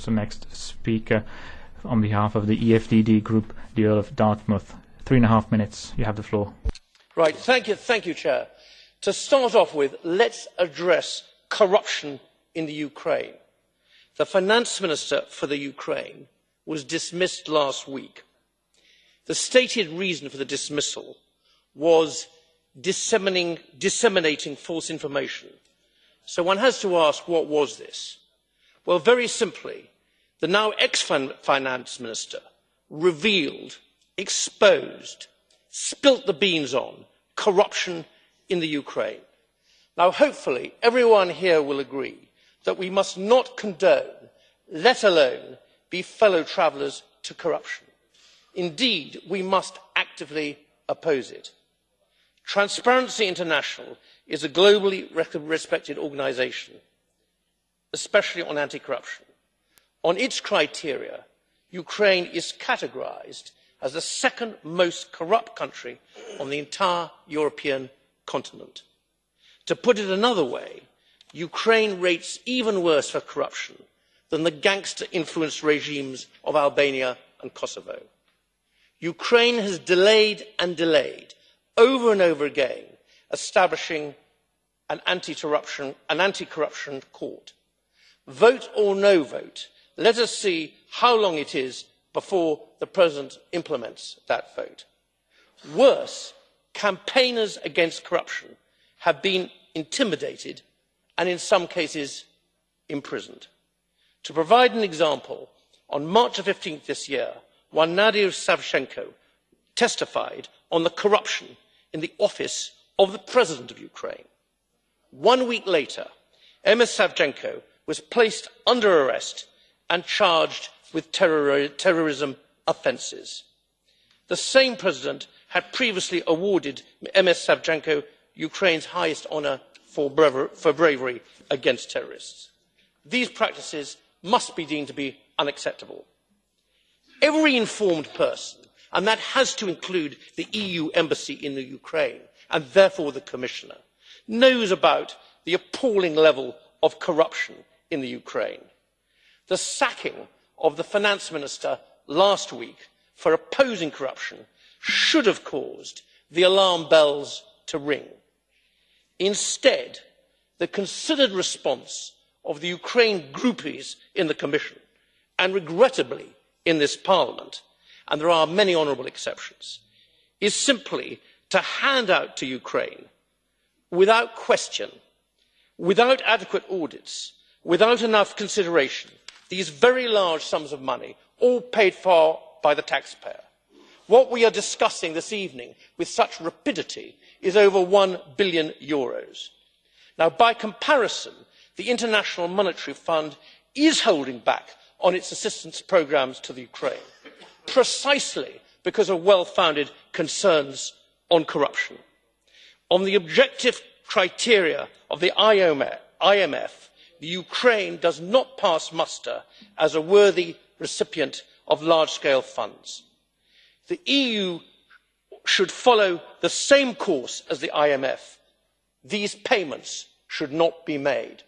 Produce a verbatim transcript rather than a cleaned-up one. goes to next speaker on behalf of the E F D D group, the Earl of Dartmouth. Three and a half minutes. You have the floor. Right. Thank you. Thank you, Chair. To start off with, let's address corruption in the Ukraine. The finance minister for the Ukraine was dismissed last week. The stated reason for the dismissal was disseminating, disseminating false information. So one has to ask, what was this? Well, very simply, the now ex-finance minister revealed, exposed, spilt the beans on corruption in the Ukraine. Now, hopefully, everyone here will agree that we must not condone, let alone be fellow travellers to corruption. Indeed, we must actively oppose it. Transparency International is a globally respected organisation, especially on anti-corruption. On its criteria, Ukraine is categorised as the second most corrupt country on the entire European continent. To put it another way, Ukraine rates even worse for corruption than the gangster-influenced regimes of Albania and Kosovo. Ukraine has delayed and delayed, over and over again, establishing an anti-corruption, an anti-corruption court. Vote or no vote, let us see how long it is before the president implements that vote. Worse, campaigners against corruption have been intimidated and in some cases imprisoned. To provide an example, on March fifteenth this year, one Nadia Savchenko testified on the corruption in the office of the president of Ukraine. One week later, Ms Savchenko was placed under arrest and charged with terror terrorism offences. The same president had previously awarded Ms Savchenko Ukraine's highest honour for bravery against terrorists. These practices must be deemed to be unacceptable. Every informed person, and that has to include the E U embassy in the Ukraine, and therefore the Commissioner, knows about the appalling level of corruption in the Ukraine. The sacking of the finance minister last week for opposing corruption should have caused the alarm bells to ring. Instead, the considered response of the Ukraine groupies in the Commission, and regrettably in this Parliament, and there are many honourable exceptions, is simply to hand out to Ukraine, without question, without adequate audits, without enough consideration, these very large sums of money, all paid for by the taxpayer. What we are discussing this evening with such rapidity is over one billion euros. Now, by comparison, the International Monetary Fund is holding back on its assistance programmes to the Ukraine, precisely because of well-founded concerns on corruption. On the objective criteria of the I M F, the Ukraine does not pass muster as a worthy recipient of large-scale funds. The E U should follow the same course as the I M F. These payments should not be made.